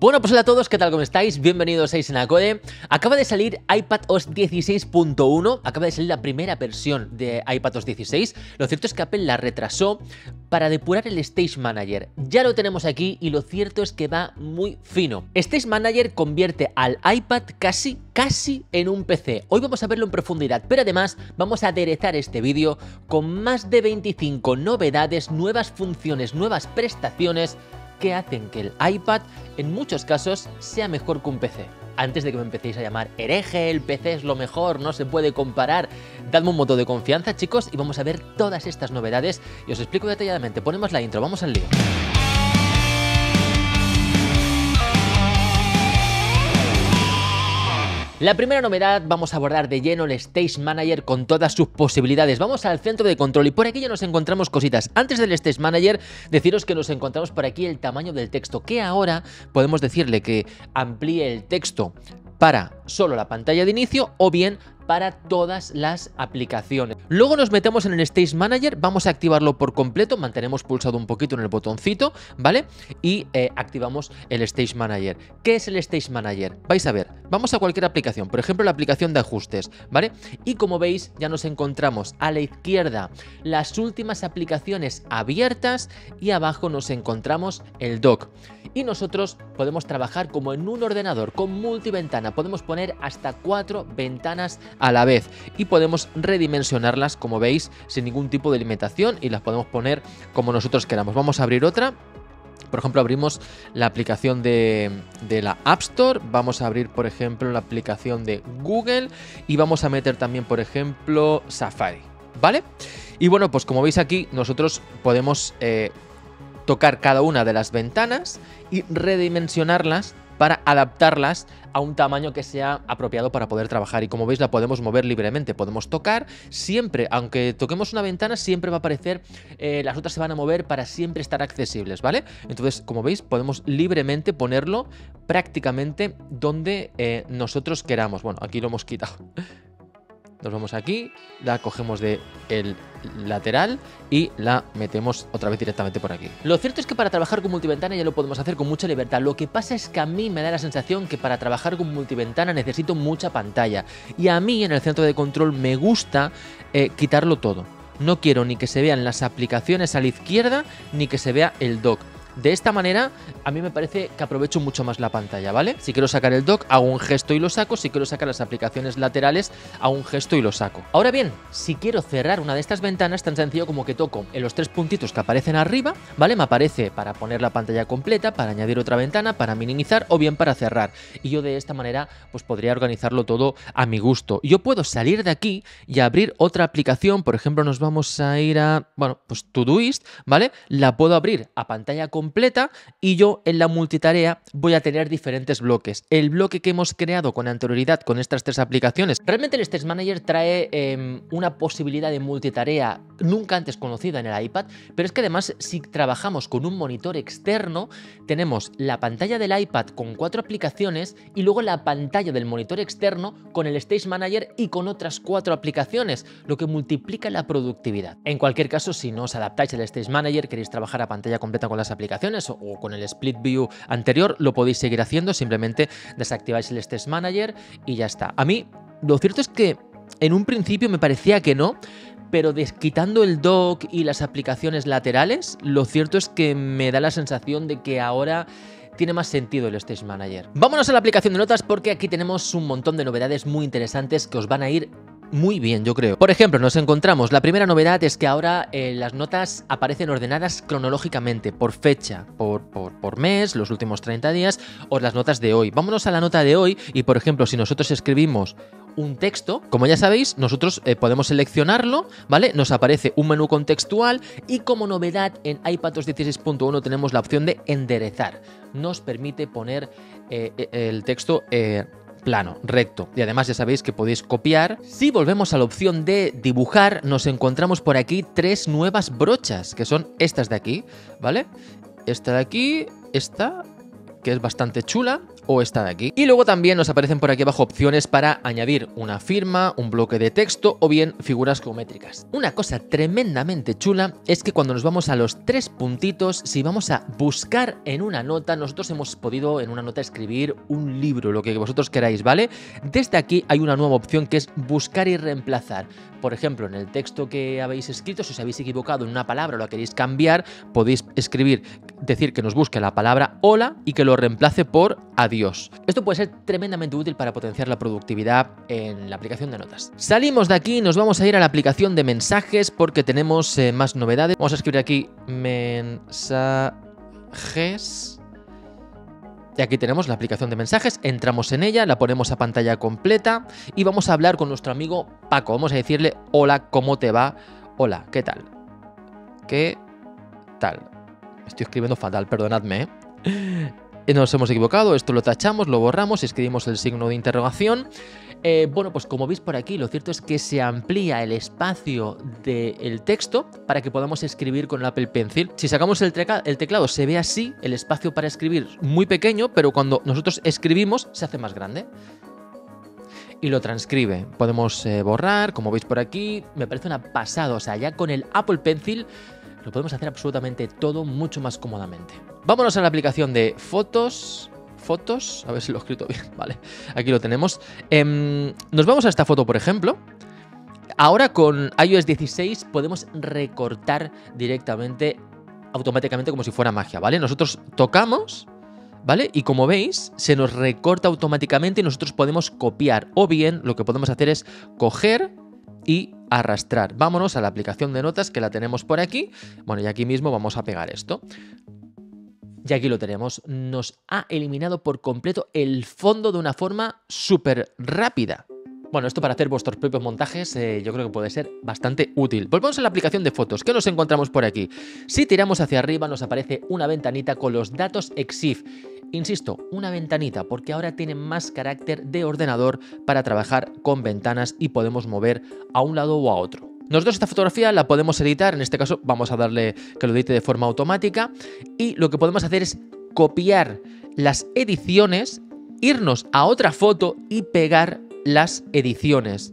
Bueno, pues hola a todos, ¿qué tal? ¿Cómo estáis? Bienvenidos a iSenaCode. Acaba de salir iPadOS 16.1, acaba de salir la primera versión de iPadOS 16. Lo cierto es que Apple la retrasó para depurar el Stage Manager. Ya lo tenemos aquí y lo cierto es que va muy fino. Stage Manager convierte al iPad casi en un PC. Hoy vamos a verlo en profundidad, pero además vamos a aderezar este vídeo con más de 25 novedades, nuevas funciones, nuevas prestaciones que hacen que el iPad, en muchos casos, sea mejor que un PC. Antes de que me empecéis a llamar hereje, el PC es lo mejor, no se puede comparar, dadme un voto de confianza, chicos, y vamos a ver todas estas novedades y os explico detalladamente. Ponemos la intro, vamos al lío. La primera novedad, vamos a abordar de lleno el Stage Manager con todas sus posibilidades. Vamos al centro de control y por aquí ya nos encontramos cositas. Antes del Stage Manager, deciros que nos encontramos por aquí el tamaño del texto, que ahora podemos decirle que amplíe el texto para solo la pantalla de inicio o bien para todas las aplicaciones. Luego nos metemos en el Stage Manager, vamos a activarlo por completo, mantenemos pulsado un poquito en el botoncito, ¿vale? Y activamos el Stage Manager. ¿Qué es el Stage Manager? Vais a ver, vamos a cualquier aplicación, por ejemplo la aplicación de ajustes, ¿vale? Y como veis ya nos encontramos a la izquierda las últimas aplicaciones abiertas y abajo nos encontramos el dock. Y nosotros podemos trabajar como en un ordenador con multiventana, podemos poner hasta 4 ventanas a la vez y podemos redimensionarlas, como veis, sin ningún tipo de limitación y las podemos poner como nosotros queramos. Vamos a abrir otra. Por ejemplo, abrimos la aplicación de la App Store, vamos a abrir, por ejemplo, la aplicación de Google y vamos a meter también, por ejemplo, Safari, ¿vale? Y bueno, pues como veis aquí, nosotros podemos tocar cada una de las ventanas y redimensionarlas para adaptarlas a un tamaño que sea apropiado para poder trabajar. Y como veis la podemos mover libremente, podemos tocar siempre, aunque toquemos una ventana siempre va a aparecer, las otras se van a mover para siempre estar accesibles, ¿vale? Entonces, como veis, podemos libremente ponerlo prácticamente donde nosotros queramos. Bueno, aquí lo hemos quitado. Nos vamos aquí, la cogemos del lateral y la metemos otra vez directamente por aquí. Lo cierto es que para trabajar con multiventana ya lo podemos hacer con mucha libertad. Lo que pasa es que a mí me da la sensación que para trabajar con multiventana necesito mucha pantalla. Y a mí en el centro de control me gusta quitarlo todo. No quiero ni que se vean las aplicaciones a la izquierda ni que se vea el dock. De esta manera, a mí me parece que aprovecho mucho más la pantalla, ¿vale? Si quiero sacar el dock, hago un gesto y lo saco. Si quiero sacar las aplicaciones laterales, hago un gesto y lo saco. Ahora bien, si quiero cerrar una de estas ventanas, tan sencillo como que toco en los 3 puntitos que aparecen arriba, ¿vale? Me aparece para poner la pantalla completa, para añadir otra ventana, para minimizar o bien para cerrar. Y yo de esta manera, pues podría organizarlo todo a mi gusto. Yo puedo salir de aquí y abrir otra aplicación. Por ejemplo, nos vamos a ir a, bueno, pues Todoist, ¿vale? La puedo abrir a pantalla completa y yo en la multitarea voy a tener diferentes bloques. El bloque que hemos creado con anterioridad con estas 3 aplicaciones. Realmente el Stage Manager trae una posibilidad de multitarea nunca antes conocida en el iPad, pero es que además si trabajamos con un monitor externo tenemos la pantalla del iPad con 4 aplicaciones y luego la pantalla del monitor externo con el Stage Manager y con otras 4 aplicaciones, lo que multiplica la productividad. En cualquier caso, si no os adaptáis al Stage Manager, queréis trabajar a pantalla completa con las aplicaciones o con el split view anterior, lo podéis seguir haciendo, simplemente desactiváis el Stage Manager y ya está. A mí, lo cierto es que en un principio me parecía que no, pero desquitando el dock y las aplicaciones laterales, lo cierto es que me da la sensación de que ahora tiene más sentido el Stage Manager. Vámonos a la aplicación de notas porque aquí tenemos un montón de novedades muy interesantes que os van a ir muy bien, yo creo. Por ejemplo, nos encontramos, la primera novedad es que ahora las notas aparecen ordenadas cronológicamente, por fecha, por mes, los últimos 30 días o las notas de hoy. Vámonos a la nota de hoy y, por ejemplo, si nosotros escribimos un texto, como ya sabéis, nosotros podemos seleccionarlo, ¿vale? Nos aparece un menú contextual y como novedad en iPadOS 16.1 tenemos la opción de enderezar. Nos permite poner el texto plano, recto, y además ya sabéis que podéis copiar. Si volvemos a la opción de dibujar, nos encontramos por aquí 3 nuevas brochas, que son estas de aquí, ¿vale? Esta de aquí, esta, que es bastante chula, o esta de aquí. Y luego también nos aparecen por aquí abajo opciones para añadir una firma, un bloque de texto o bien figuras geométricas. Una cosa tremendamente chula es que cuando nos vamos a los tres puntitos, si vamos a buscar en una nota, nosotros hemos podido en una nota escribir un libro, lo que vosotros queráis, ¿vale? Desde aquí hay una nueva opción que es buscar y reemplazar. Por ejemplo, en el texto que habéis escrito, si os habéis equivocado en una palabra o la queréis cambiar, podéis escribir, decir que nos busque la palabra hola y que lo reemplace por adiós. Esto puede ser tremendamente útil para potenciar la productividad en la aplicación de notas. Salimos de aquí y nos vamos a ir a la aplicación de mensajes porque tenemos más novedades. Vamos a escribir aquí mensajes. Y aquí tenemos la aplicación de mensajes, entramos en ella, la ponemos a pantalla completa y vamos a hablar con nuestro amigo Paco. Vamos a decirle, hola, ¿cómo te va? Hola, ¿qué tal? ¿Qué tal? Estoy escribiendo fatal, perdonadme, ¿eh? Nos hemos equivocado, esto lo tachamos, lo borramos, escribimos el signo de interrogación. Bueno, pues como veis por aquí, lo cierto es que se amplía el espacio del texto para que podamos escribir con el Apple Pencil. Si sacamos el teclado se ve así, el espacio para escribir muy pequeño, pero cuando nosotros escribimos se hace más grande. Y lo transcribe. Podemos borrar, como veis por aquí, me parece una pasada. O sea, ya con el Apple Pencil lo podemos hacer absolutamente todo mucho más cómodamente. Vámonos a la aplicación de fotos. Fotos, a ver si lo he escrito bien, vale, aquí lo tenemos. Nos vamos a esta foto, por ejemplo. Ahora con iOS 16 podemos recortar directamente, automáticamente, como si fuera magia, ¿vale? Nosotros tocamos, ¿vale? Y como veis, se nos recorta automáticamente y nosotros podemos copiar. O bien, lo que podemos hacer es coger y arrastrar. Vámonos a la aplicación de notas, que la tenemos por aquí. Bueno, y aquí mismo vamos a pegar esto. Y aquí lo tenemos, nos ha eliminado por completo el fondo de una forma súper rápida. Bueno, esto para hacer vuestros propios montajes yo creo que puede ser bastante útil. Volvamos a la aplicación de fotos. ¿Qué nos encontramos por aquí? Si tiramos hacia arriba nos aparece una ventanita con los datos EXIF. Insisto, una ventanita, porque ahora tiene más carácter de ordenador para trabajar con ventanas y podemos mover a un lado o a otro. Nosotros esta fotografía la podemos editar, en este caso vamos a darle que lo edite de forma automática y lo que podemos hacer es copiar las ediciones, irnos a otra foto y pegar las ediciones.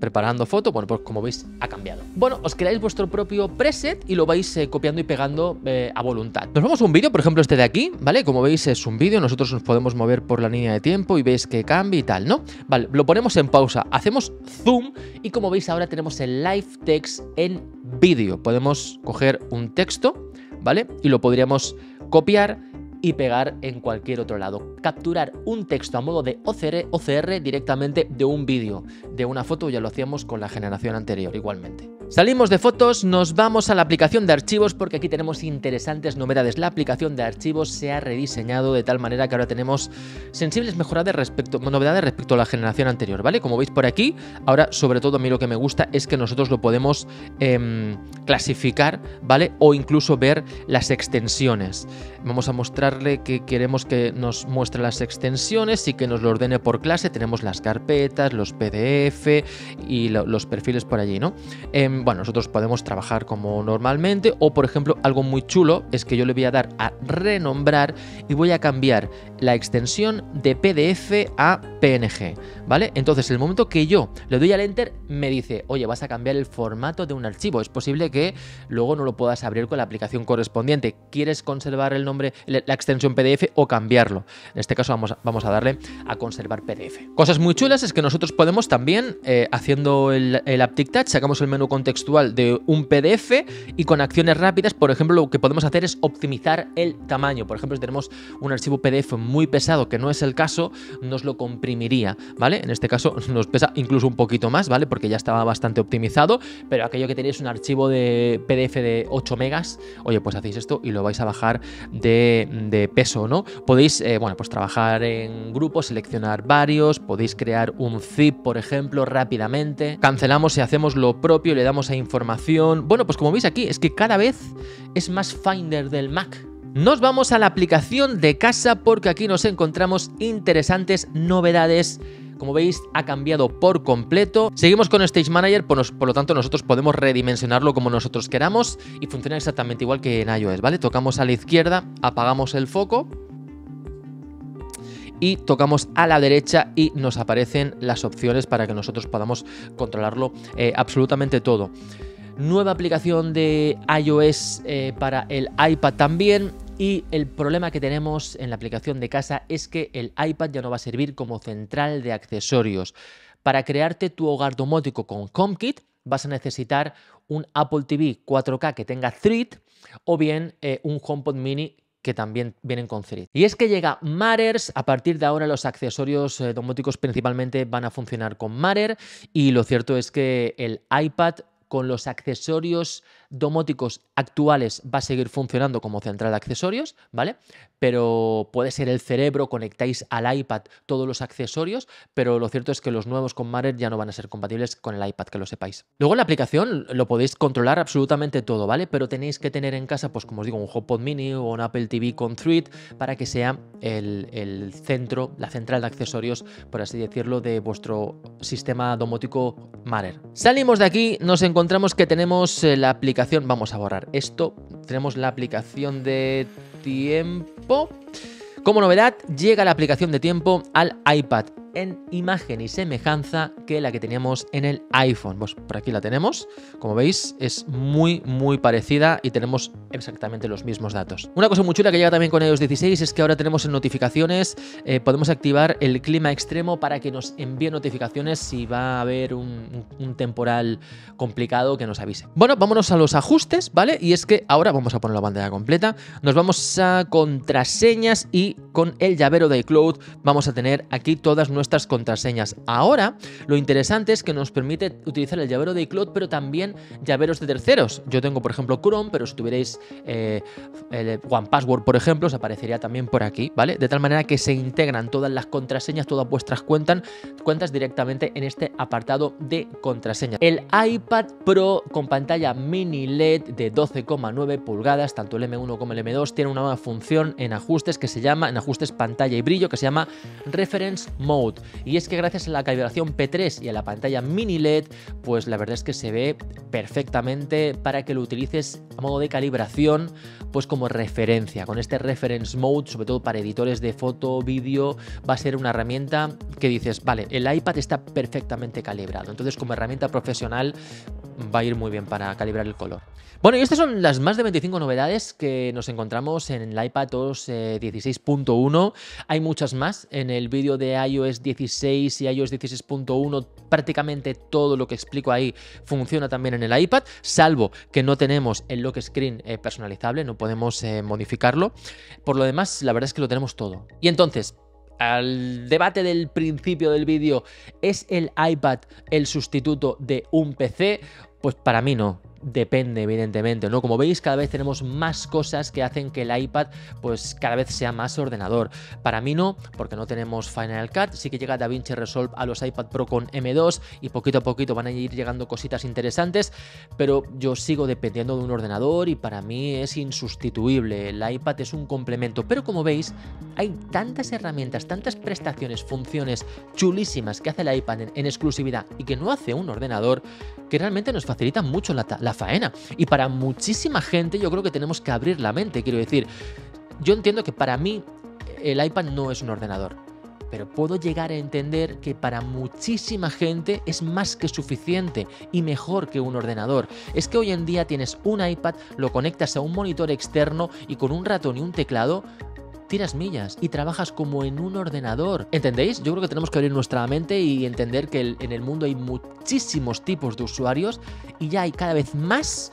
Preparando foto, bueno, pues como veis ha cambiado. Bueno, os creáis vuestro propio preset y lo vais copiando y pegando a voluntad. Nos vamos a un vídeo, por ejemplo este de aquí, ¿vale? Como veis es un vídeo, nosotros nos podemos mover por la línea de tiempo y veis que cambia y tal, ¿no? Vale, lo ponemos en pausa, hacemos zoom y como veis ahora tenemos el live text en vídeo. Podemos coger un texto, ¿vale? Y lo podríamos copiar y pegar en cualquier otro lado. Capturar un texto a modo de OCR directamente de un vídeo. De una foto ya lo hacíamos con la generación anterior igualmente. Salimos de fotos, nos vamos a la aplicación de archivos porque aquí tenemos interesantes novedades. La aplicación de archivos se ha rediseñado de tal manera que ahora tenemos sensibles novedades respecto a la generación anterior, ¿vale? Como veis por aquí, ahora sobre todo a mí lo que me gusta es que nosotros lo podemos clasificar, ¿vale? O incluso ver las extensiones. Vamos a mostrarle que queremos que nos muestre las extensiones y que nos lo ordene por clase. Tenemos las carpetas, los PDF y los perfiles por allí, ¿no? Bueno, nosotros podemos trabajar como normalmente o, por ejemplo, algo muy chulo es que yo le voy a dar a renombrar y voy a cambiar la extensión de PDF a PNG, ¿vale? Entonces, en el momento que yo le doy al Enter, me dice, oye, vas a cambiar el formato de un archivo. Es posible que luego no lo puedas abrir con la aplicación correspondiente. ¿Quieres conservar el nombre, la extensión PDF o cambiarlo? En este caso vamos a darle a conservar PDF. Cosas muy chulas es que nosotros podemos también, haciendo el AppTicTouch, sacamos el menú contextual de un PDF y con acciones rápidas, por ejemplo, lo que podemos hacer es optimizar el tamaño. Por ejemplo, si tenemos un archivo PDF muy pesado, que no es el caso, nos lo comprimiría, ¿vale? En este caso nos pesa incluso un poquito más, ¿vale? Porque ya estaba bastante optimizado, pero aquello que tenéis un archivo de PDF de 8 megas, oye, pues hacéis esto y lo vais a bajar de peso, ¿no? Podéis, bueno, pues trabajar en grupos, seleccionar varios, podéis crear un zip, por ejemplo, rápidamente. Cancelamos y hacemos lo propio, le damos a información. Bueno, pues como veis aquí, es que cada vez es más Finder del Mac. Nos vamos a la aplicación de casa porque aquí nos encontramos interesantes novedades como veis, ha cambiado por completo. Seguimos con Stage Manager, por lo tanto nosotros podemos redimensionarlo como nosotros queramos y funciona exactamente igual que en iOS, ¿vale? Tocamos a la izquierda, apagamos el foco y tocamos a la derecha y nos aparecen las opciones para que nosotros podamos controlarlo absolutamente todo. Nueva aplicación de iOS para el iPad también. Y el problema que tenemos en la aplicación de casa es que el iPad ya no va a servir como central de accesorios. Para crearte tu hogar domótico con HomeKit vas a necesitar un Apple TV 4K que tenga Thread o bien un HomePod mini que también vienen con Thread. Y es que llega Matter. A partir de ahora los accesorios domóticos principalmente van a funcionar con Matter y lo cierto es que el iPad con los accesorios domóticos actuales va a seguir funcionando como central de accesorios, ¿vale? Pero puede ser el cerebro, conectáis al iPad todos los accesorios, pero lo cierto es que los nuevos con Matter ya no van a ser compatibles con el iPad, que lo sepáis. Luego en la aplicación lo podéis controlar absolutamente todo, ¿vale? Pero tenéis que tener en casa, pues como os digo, un HomePod mini o un Apple TV con Thread para que sea el centro, la central de accesorios, por así decirlo, de vuestro sistema domótico Matter. Salimos de aquí, nos encontramos que tenemos la aplicación, vamos a borrar esto, tenemos la aplicación de tiempo. Como novedad, llega la aplicación de tiempo al iPad en imagen y semejanza que la que teníamos en el iPhone. Pues por aquí la tenemos, como veis es muy parecida y tenemos exactamente los mismos datos. Una cosa muy chula que llega también con iOS 16 es que ahora tenemos en notificaciones, podemos activar el clima extremo para que nos envíe notificaciones si va a haber un temporal complicado, que nos avise. Bueno, vámonos a los ajustes, ¿vale? Y es que ahora vamos a poner la pantalla completa, nos vamos a contraseñas y con el llavero de iCloud vamos a tener aquí todas nuestras contraseñas. Ahora, lo interesante es que nos permite utilizar el llavero de iCloud, pero también llaveros de terceros. Yo tengo, por ejemplo, Chrome, pero si tuvierais el OnePassword, por ejemplo, os aparecería también por aquí, ¿vale? De tal manera que se integran todas las contraseñas, todas vuestras cuentas directamente en este apartado de contraseñas. El iPad Pro con pantalla mini LED de 12,9 pulgadas, tanto el M1 como el M2, tiene una nueva función en ajustes que se llama, en ajustes pantalla y brillo, que se llama Reference Mode. Y es que gracias a la calibración P3 y a la pantalla mini LED, pues la verdad es que se ve perfectamente para que lo utilices a modo de calibración, pues como referencia. Con este Reference Mode, sobre todo para editores de foto, vídeo, va a ser una herramienta que dices, vale, el iPad está perfectamente calibrado. Entonces, como herramienta profesional, va a ir muy bien para calibrar el color. Bueno, y estas son las más de 25 novedades que nos encontramos en el iPadOS 16.1. Hay muchas más. En el vídeo de iOS 16 y iOS 16.1 prácticamente todo lo que explico ahí funciona también en el iPad, salvo que no tenemos el lock screen personalizable, no podemos modificarlo. Por lo demás, la verdad es que lo tenemos todo. Y entonces, al debate del principio del vídeo, ¿es el iPad el sustituto de un PC? Pues para mí no. Depende, evidentemente, ¿no? Como veis, cada vez tenemos más cosas que hacen que el iPad pues cada vez sea más ordenador. Para mí no, porque no tenemos Final Cut, sí que llega DaVinci Resolve a los iPad Pro con M2 y poquito a poquito van a ir llegando cositas interesantes, pero yo sigo dependiendo de un ordenador y para mí es insustituible. El iPad es un complemento, pero como veis, hay tantas herramientas, tantas prestaciones, funciones chulísimas que hace el iPad en exclusividad y que no hace un ordenador, que realmente nos facilita mucho la faena. Y para muchísima gente yo creo que tenemos que abrir la mente. Quiero decir, yo entiendo que para mí el iPad no es un ordenador, pero puedo llegar a entender que para muchísima gente es más que suficiente y mejor que un ordenador. Es que hoy en día tienes un iPad, lo conectas a un monitor externo y con un ratón y un teclado tiras millas y trabajas como en un ordenador. ¿Entendéis? Yo creo que tenemos que abrir nuestra mente y entender que en el mundo hay muchísimos tipos de usuarios y ya hay cada vez más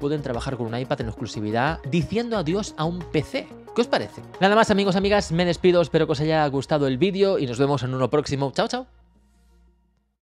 pueden trabajar con un iPad en exclusividad, diciendo adiós a un PC. ¿Qué os parece? Nada más, amigos, amigas, me despido. Espero que os haya gustado el vídeo y nos vemos en uno próximo. Chao, chao.